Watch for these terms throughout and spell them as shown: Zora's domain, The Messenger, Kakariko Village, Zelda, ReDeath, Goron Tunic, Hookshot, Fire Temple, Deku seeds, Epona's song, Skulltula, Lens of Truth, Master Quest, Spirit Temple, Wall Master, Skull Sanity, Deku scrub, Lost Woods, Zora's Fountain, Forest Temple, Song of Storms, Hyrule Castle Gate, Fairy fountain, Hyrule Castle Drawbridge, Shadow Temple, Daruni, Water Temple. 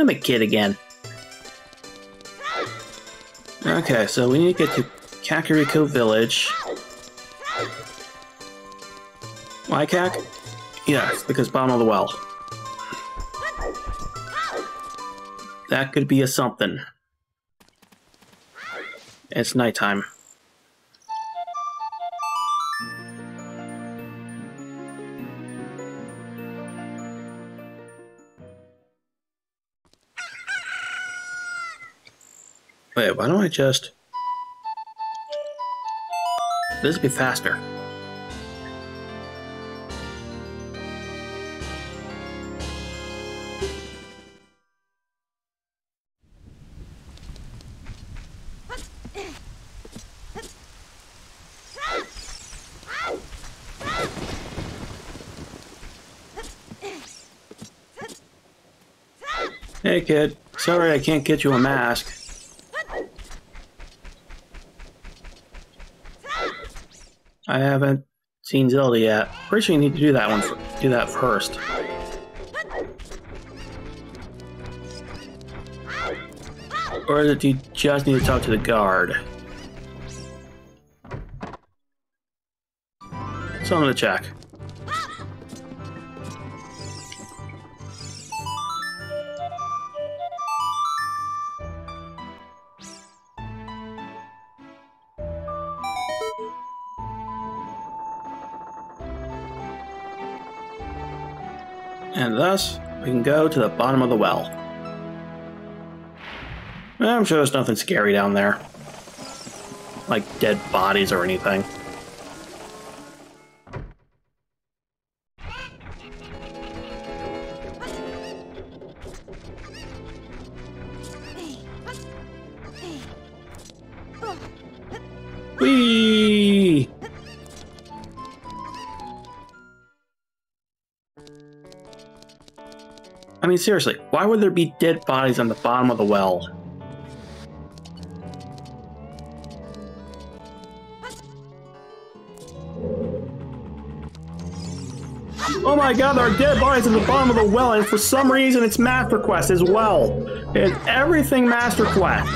I'm a kid again. Okay, so we need to get to Kakariko Village. Why, Kak? Yes, because bottom of the well. That could be a something. It's nighttime. Wait, why don't I just... This would be faster. Hey kid, sorry I can't get you a mask. I haven't seen Zelda yet. Pretty sure you need to do that one. Do that first. Or is it you just need to talk to the guard? So I'm gonna check. And thus, we can go to the bottom of the well. I'm sure there's nothing scary down there. Like dead bodies or anything. Whee! I mean, seriously, why would there be dead bodies on the bottom of the well? Oh my god, there are dead bodies at the bottom of the well, and for some reason it's Master Quest as well. It's everything Master Quest.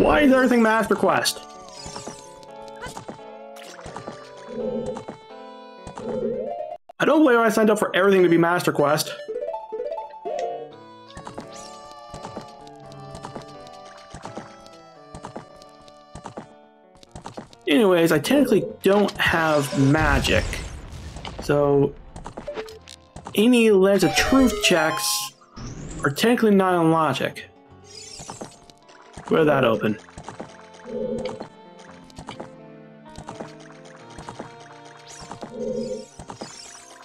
Why is everything Master Quest? I don't believe I signed up for everything to be Master Quest. Anyways, I technically don't have magic. So, any Lens of Truth checks are technically not on logic. Where'd that open?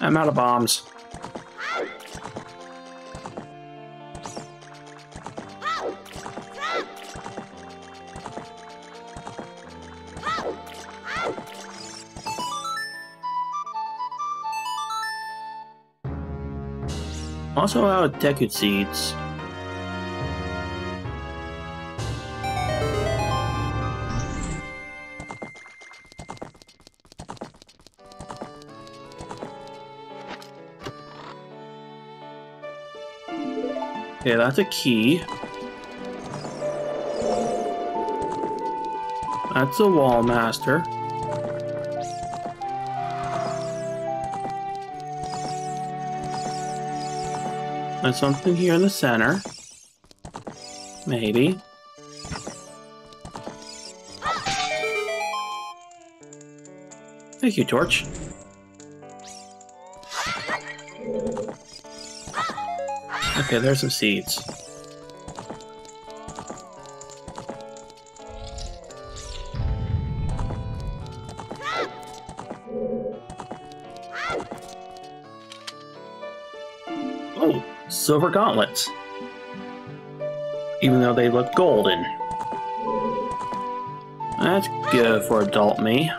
I'm out of bombs. Also out of Deku seeds. Okay, that's a key. That's a Wall Master. There's something here in the center. Maybe. Thank you, Torch. Okay, there's some seeds. Oh, silver gauntlets. Even though they look golden. That's good for adult me.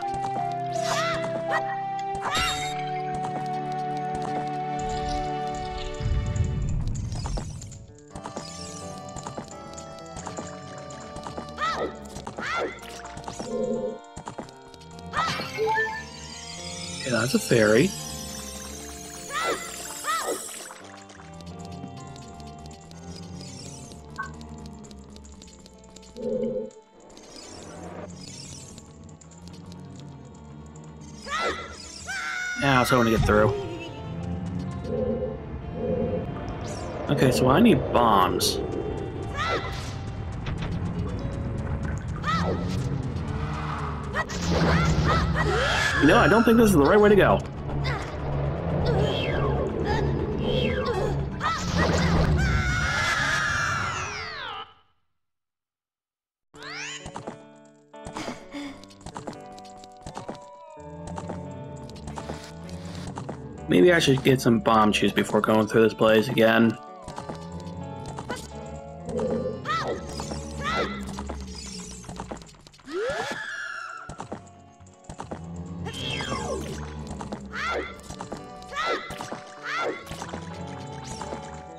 That's a fairy. Now, so I want to get through. Okay, so I need bombs. You know, I don't think this is the right way to go. Maybe I should get some bomb shoes before going through this place again.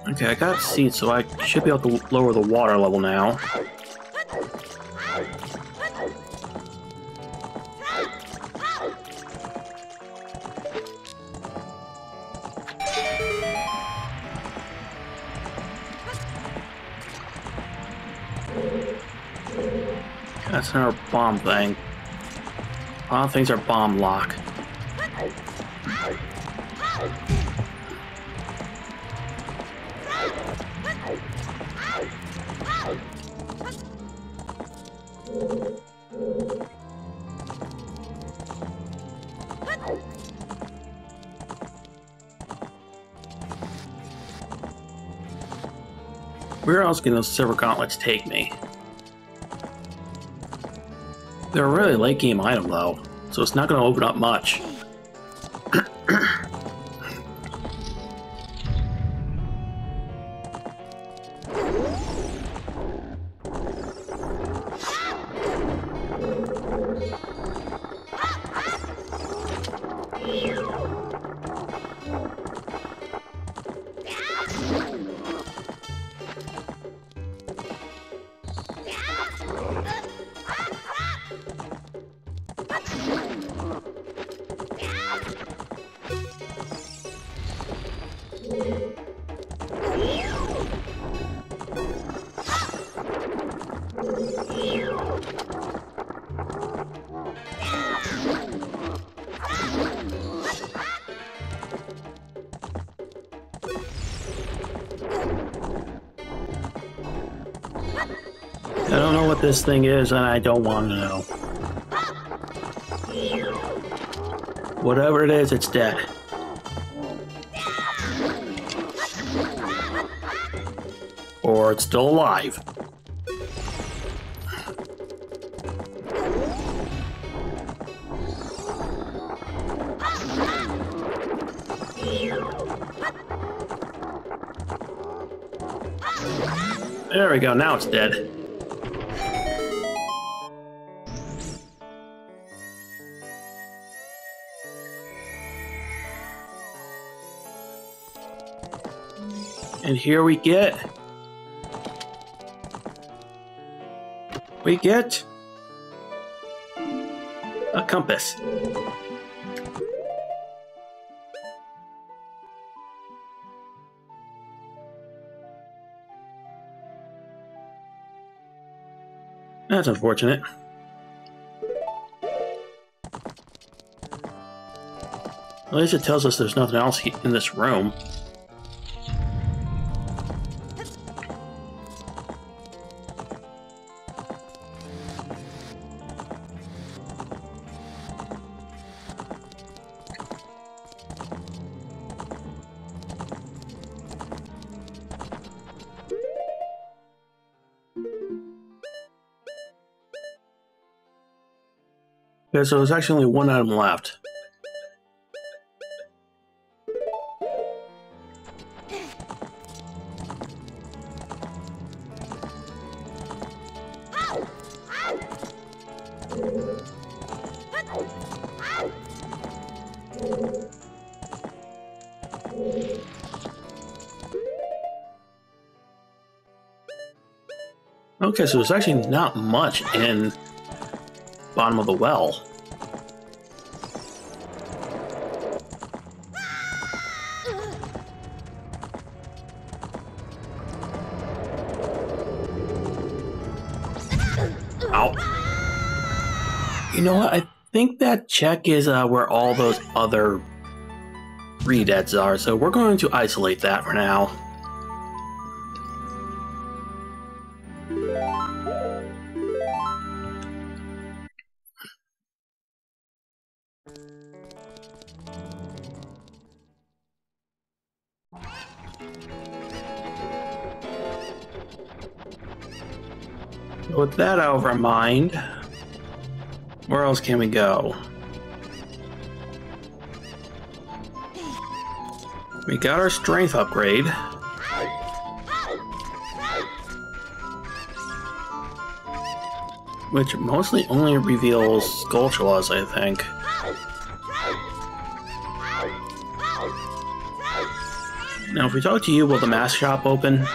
Okay, I got seeds, so I should be able to lower the water level now. That's not our bomb thing. Bomb things are bomb lock. Where else can those silver gauntlets take me? They're a really late game item though, so it's not going to open up much. I don't know what this thing is, and I don't want to know. Whatever it is, it's dead. Or it's still alive. There we go, now it's dead. And here we get a compass. That's unfortunate. At least it tells us there's nothing else in this room. Okay, so there's actually only one item left. Okay, so there's actually not much in bottom of the well. Ow. You know what? I think that check is where all those other ReDeaths are, so we're going to isolate that for now. With that out of our mind, where else can we go? We got our strength upgrade. Which mostly only reveals Skulltulas, I think. Now, if we talk to you, will the mask shop open?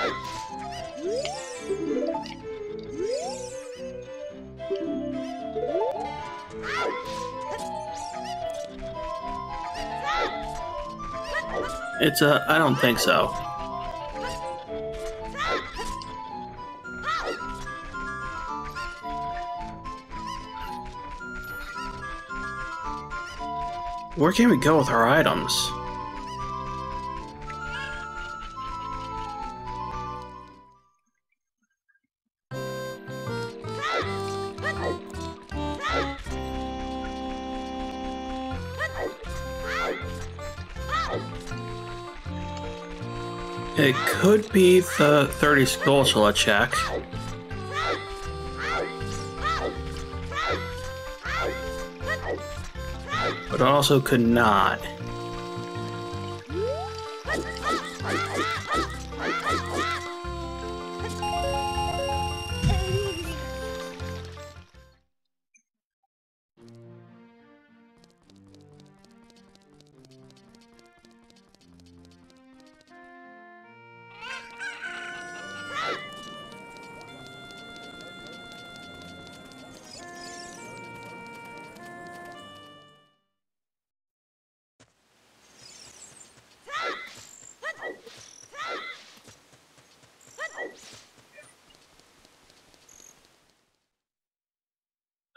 It's a... I don't think so. Where can we go with our items? It could be the 30 Skulltula check. But also could not.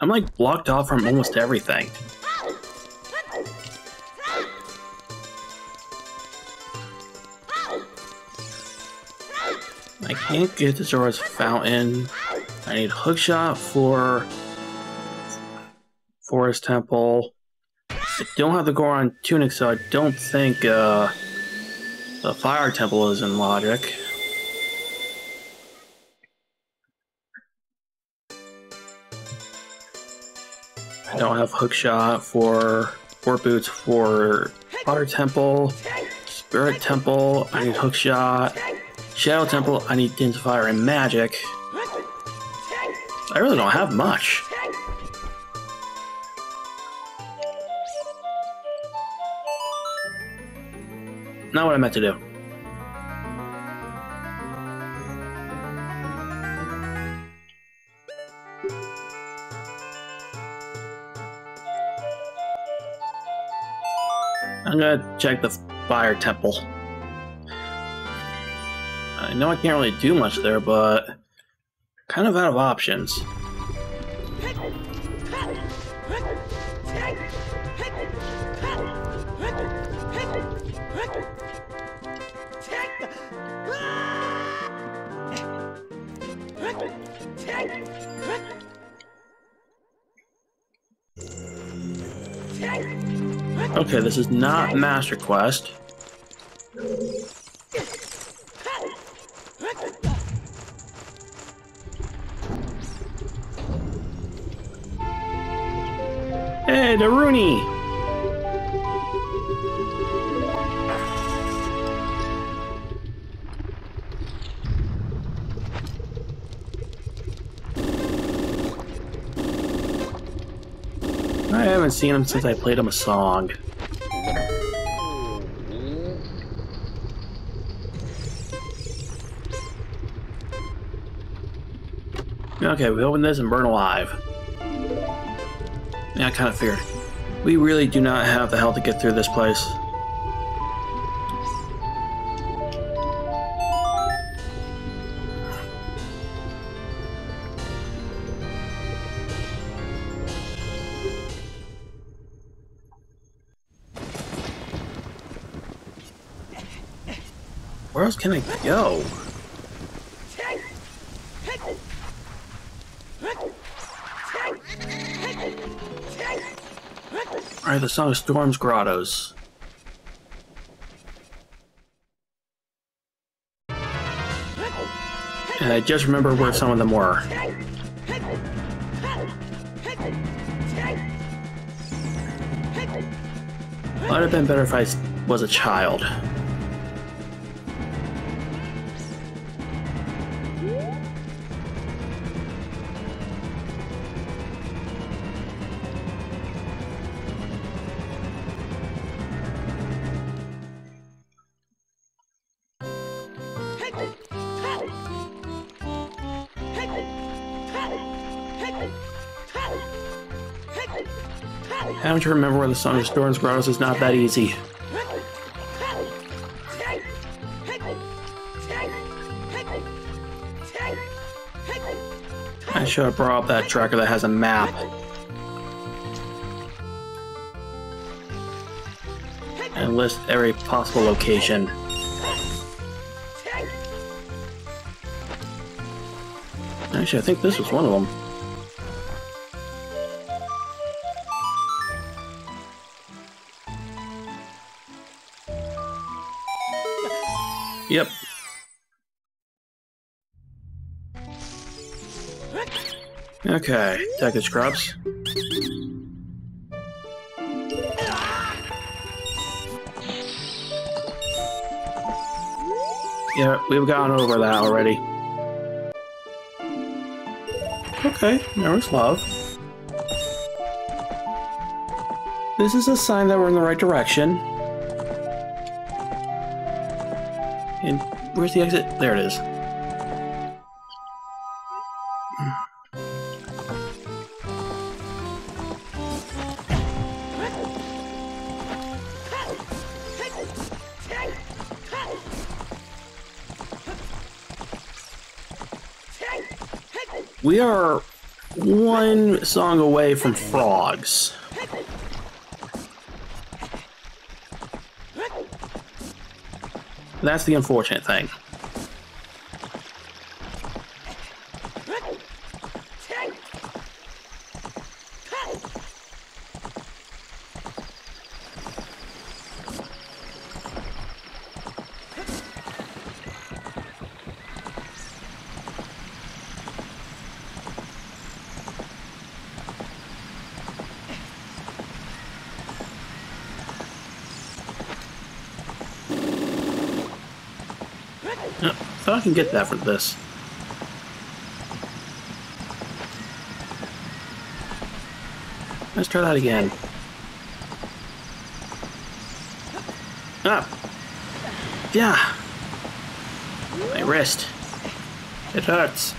I'm like blocked off from almost everything. I can't get to Zora's Fountain. I need Hookshot for Forest Temple. I don't have the Goron Tunic, so I don't think the Fire Temple is in logic. Don't have Hookshot for Fort Boots for Water Temple, Spirit Temple, I need Hookshot, Shadow Temple, I need Dins of Fire and Magic. I really don't have much. Not what I meant to do. I'm gonna check the Fire Temple. I know I can't really do much there, but kind of out of options. Okay, this is not Master Quest. Hey, Daruni! I haven't seen him since I played him a song. Okay, we open this and burn alive. Yeah, I kind of feared. We really do not have the health to get through this place. Where else can I go? Alright, the Song of Storms grottos. And I just remember where some of them were. It would have been better if I was a child. How don't you remember where the Song of Storms grottos is not that easy? I should have brought up that tracker that has a map. And list every possible location. Actually, I think this was one of them. Yep. Okay, Deku scrubs. Yeah, we've gone over that already. Okay, there was love. This is a sign that we're in the right direction. And where's the exit? There it is. We are one song away from frogs. That's the unfortunate thing. I can get that for this. Let's try that again. Ah! Yeah! My wrist. It hurts.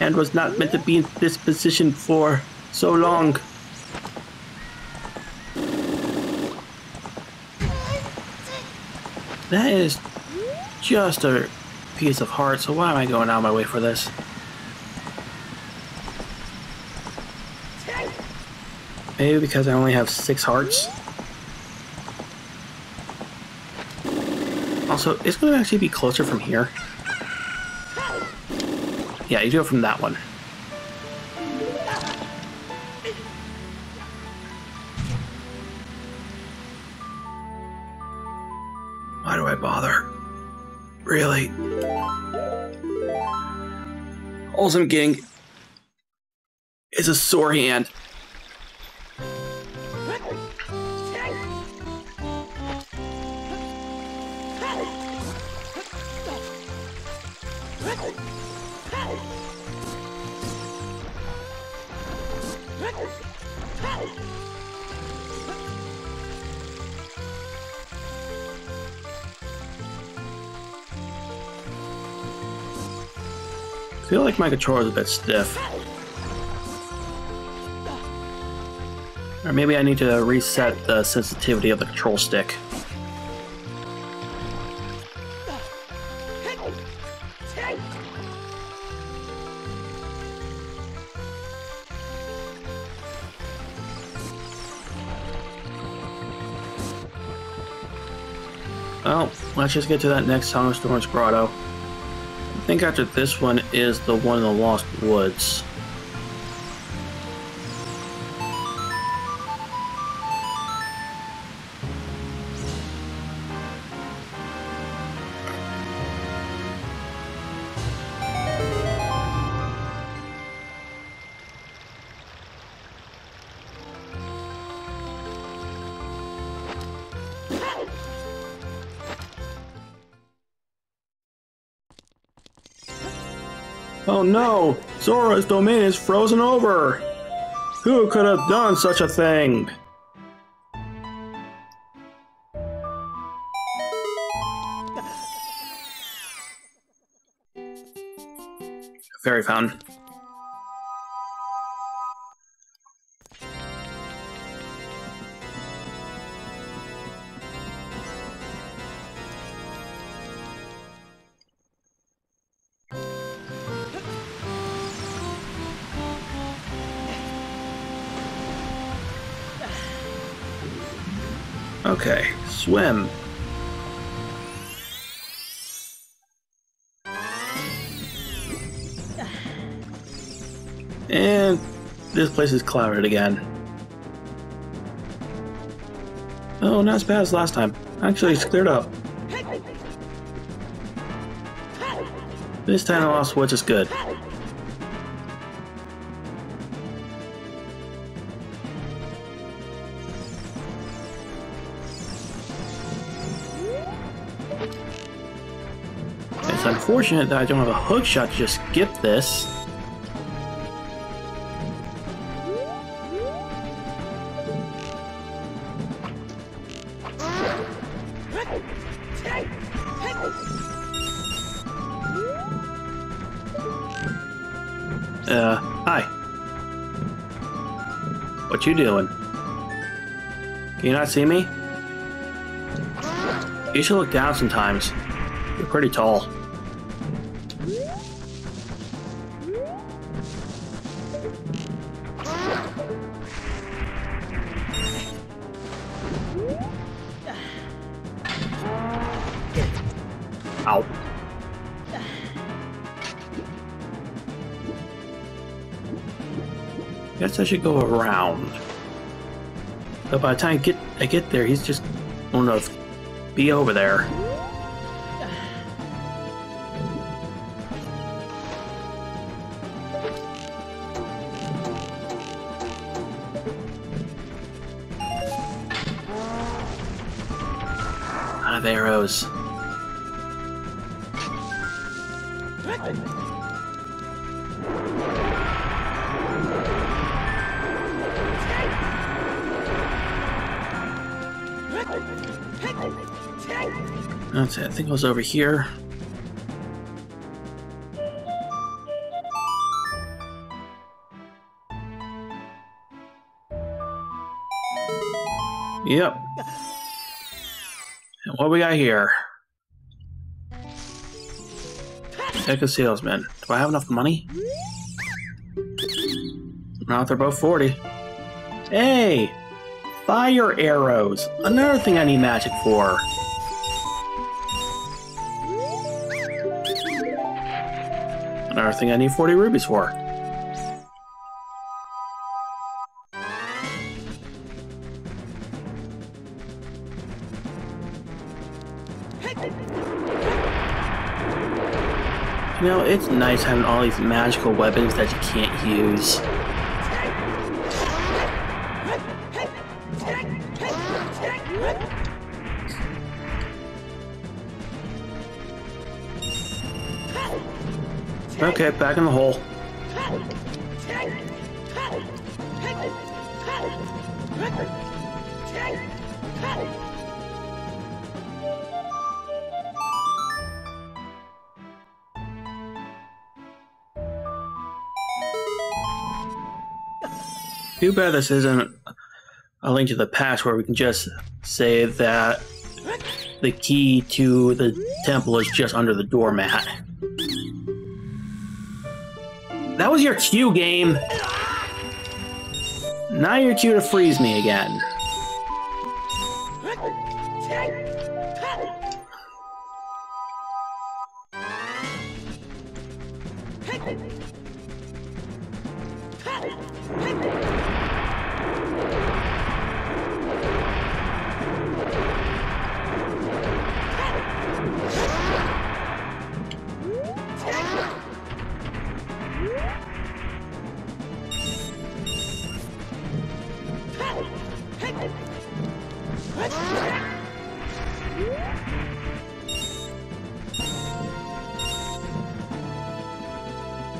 And was not meant to be in this position for so long. That is just a piece of heart, so why am I going out of my way for this? Maybe because I only have 6 hearts? Also, it's going to actually be closer from here. Yeah, you do it from that one. All I'm getting is a sore hand. I feel like my controller is a bit stiff. Or maybe I need to reset the sensitivity of the control stick. Well, let's just get to that next Song of Storms grotto. I think after this one is the one in the Lost Woods. Oh no! Zora's domain is frozen over! Who could have done such a thing? Fairy fountain. Okay, swim. And this place is clouded again. Oh, not as bad as last time. Actually, it's cleared up. This time the Lost Woods is good. It's unfortunate that I don't have a hookshot to just skip this. Hi. What you doing? Can you not see me? You should look down sometimes. You're pretty tall. Ow. Guess I should go around. But by the time I get there, he's just gonna be over there. Out of arrows. That's it. I think it was over here. Yep. And what do we got here? Deck of salesmen. Do I have enough money? Now they're both 40. Hey! Fire arrows! Another thing I need magic for. Another thing I need 40 rubies for. You know, it's nice having all these magical weapons that you can't use. Okay, back in the hole. Too bad this isn't a link to the past where we can just say that the key to the temple is just under the doormat. That was your cue, game! Now you're cue to freeze me again.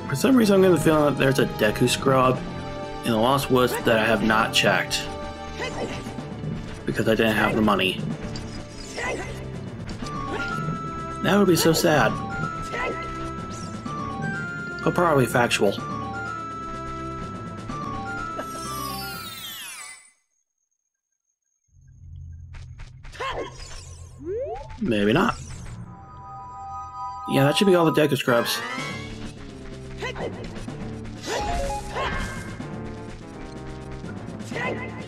For some reason I'm getting the feeling that there's a Deku scrub in the Lost Woods that I have not checked because I didn't have the money. That would be so sad, but probably factual. Maybe not. Yeah, that should be all the Deku scrubs.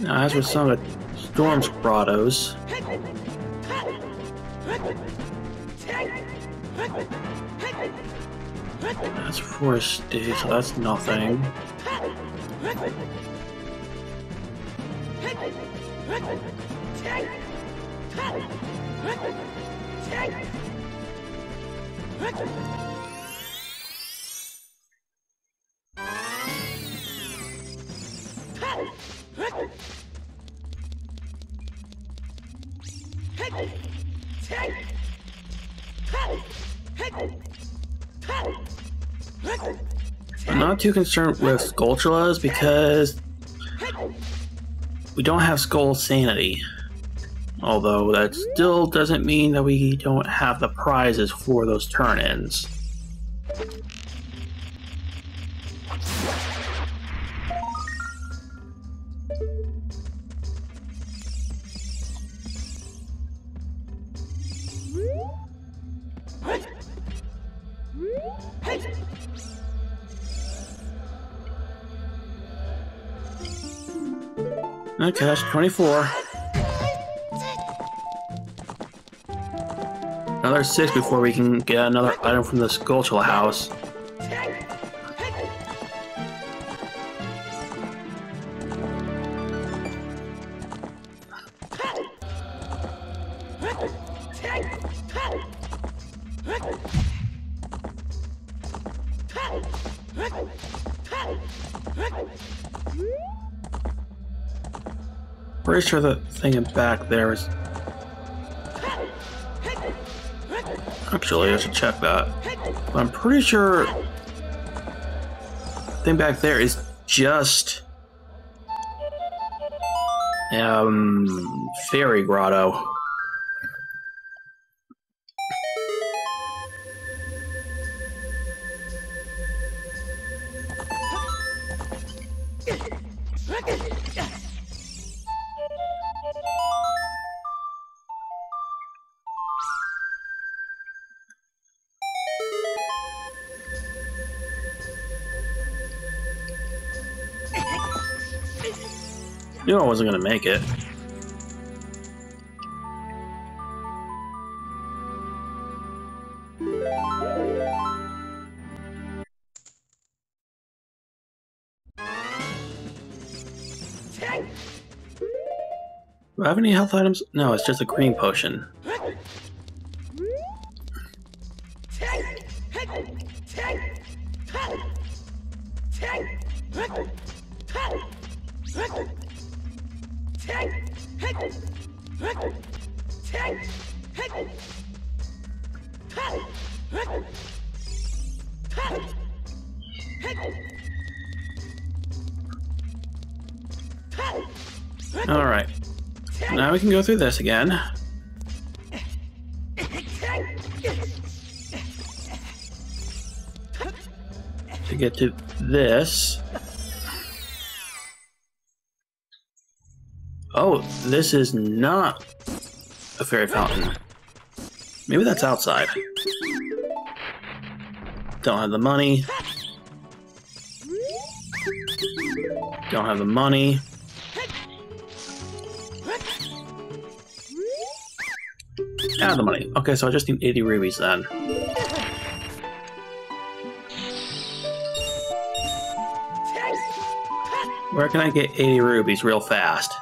Now, as with some of the Storm's grottos, that's Forest Day, so that's nothing. I'm not too concerned with Skulltulas because we don't have Skull Sanity. Although that still doesn't mean that we don't have the prizes for those turn-ins. Okay, that's 24. Another 6 before we can get another item from the Skulltula house. Pretty sure the thing in back there is. Actually, I should check that. But I'm pretty sure the thing back there is just Fairy Grotto. I knew I wasn't gonna make it. Do I have any health items? No, it's just a green potion. Alright, now we can go through this again. To get to this. Oh, this is not a fairy fountain. Maybe that's outside. Don't have the money. Don't have the money. Ah, the money. Okay, so I just need 80 rubies then. Where can I get 80 rubies real fast?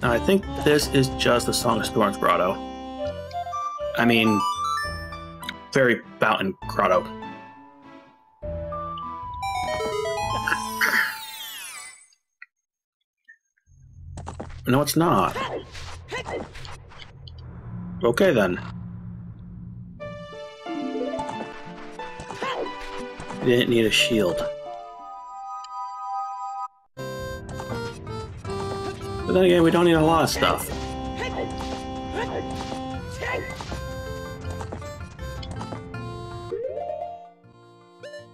I think this is just the Song of Storms grotto. I mean, Fairy Fountain grotto. No, it's not. Okay, then. You didn't need a shield. But then again, we don't need a lot of stuff.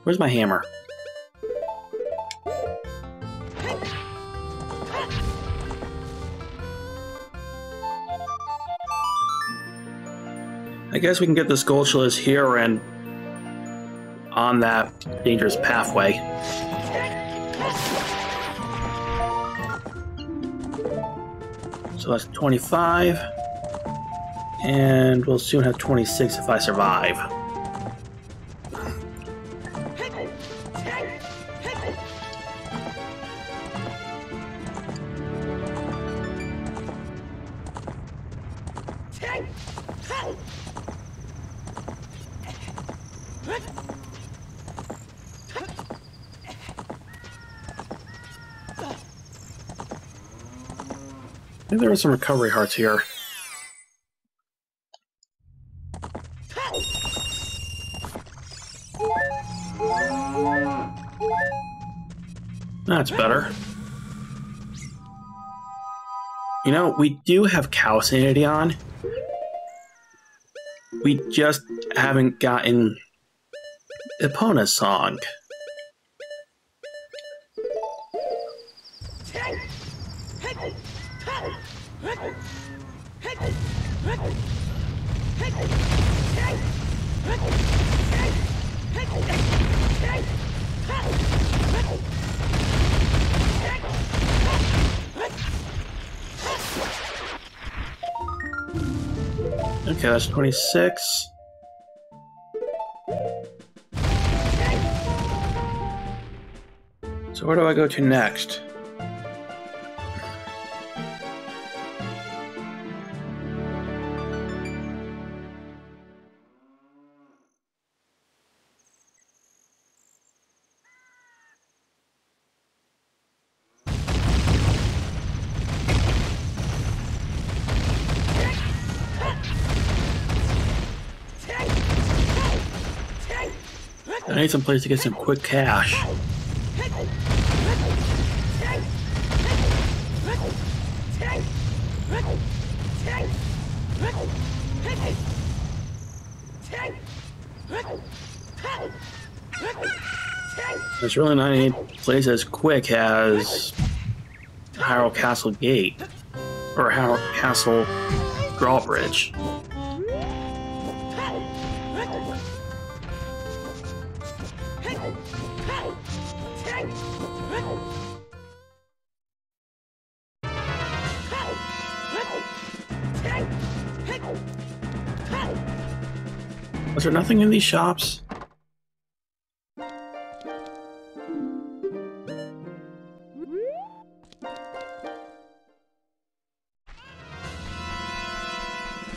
Where's my hammer? I guess we can get the Skulltulas here and on that dangerous pathway. So that's 25, and we'll soon have 26 if I survive. There are some recovery hearts here. That's better. You know, we do have Skull Sanity on. We just haven't gotten Epona's song. Okay, that's 26. So where do I go to next? I need some place to get some quick cash. There's really not any place as quick as Hyrule Castle Gate or Hyrule Castle Drawbridge. Is there nothing in these shops?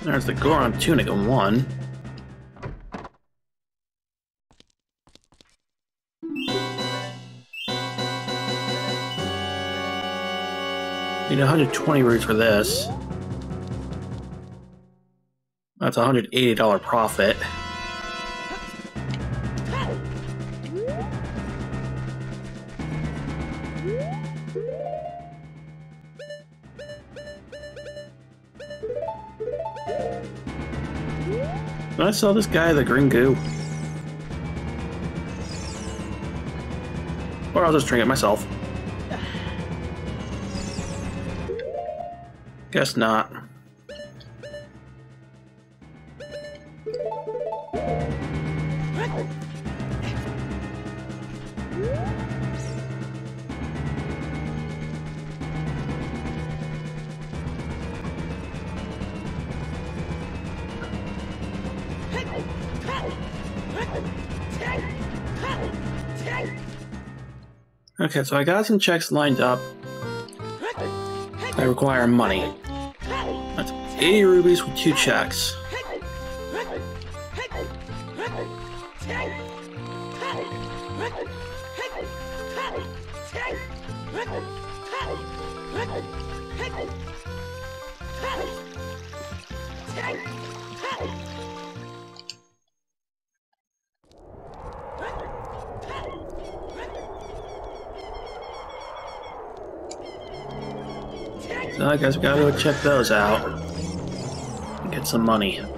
There's the Goron Tunic on one. Need 120 rubies for this. That's a $180 profit. Did I sell this guy the green goo? Or I'll just drink it myself. Guess not. Okay, so I got some checks lined up that require money. That's 80 rubies with 2 checks. I guess we gotta go check those out and get some money.